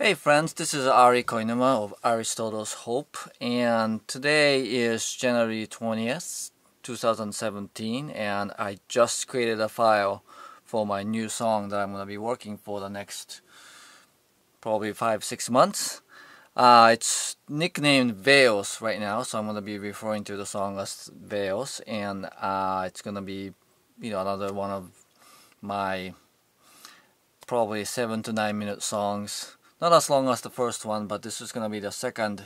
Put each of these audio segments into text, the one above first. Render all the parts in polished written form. Hey friends, this is Ari Koinuma of Aristotle's Hope, and today is January 20th, 2017, and I just created a file for my new song that I'm going to be working for the next probably 5-6 months. It's nicknamed Veils right now, so I'm going to be referring to the song as Veils, and it's going to be, you know, another one of my probably 7- to 9-minute songs. Not as long as the first one, but this is going to be the second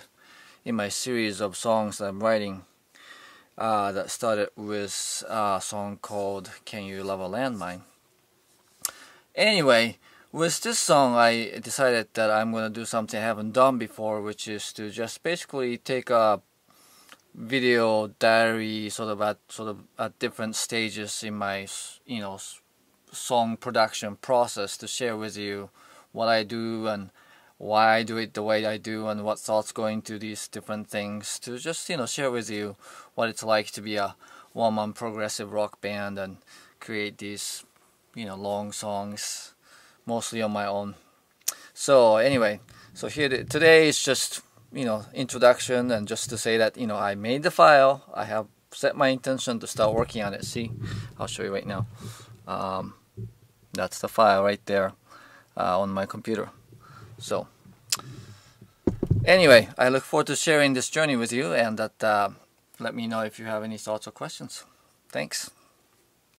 in my series of songs that I'm writing that started with a song called Can You Love a Landmine? Anyway, with this song I decided that I'm going to do something I haven't done before, which is to just basically take a video diary sort of at different stages in my, you know, song production process to share with you what I do and why I do it the way I do and what thoughts go into these different things, to just, you know, share with you what it's like to be a one-man progressive rock band and create these, you know, long songs mostly on my own. So anyway, so here today is just, you know, introduction, and just to say that, you know, I made the file. I have set my intention to start working on it. See, I'll show you right now. That's the file right there on my computer. So anyway, I look forward to sharing this journey with you, and that let me know if you have any thoughts or questions. Thanks.